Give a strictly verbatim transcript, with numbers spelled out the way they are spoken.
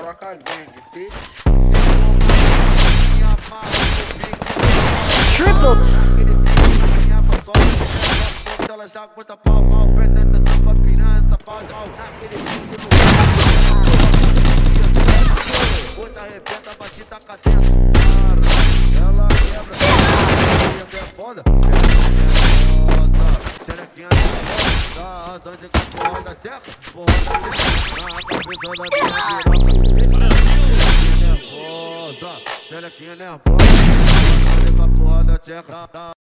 broca grande, pique. Triple! Ela já conta pau, pau, preta atenção pra piranha, pau, pau, naquele tipo no. Outra arrebenta, batida com a tenta. Ela quebra, ela é foda. Nossa, xerequinha da razão de cachorro da tcheca. Porra, na cabeça da minha piroca. Nervosa, xerequinha nervosa. Leva a porra da tcheca.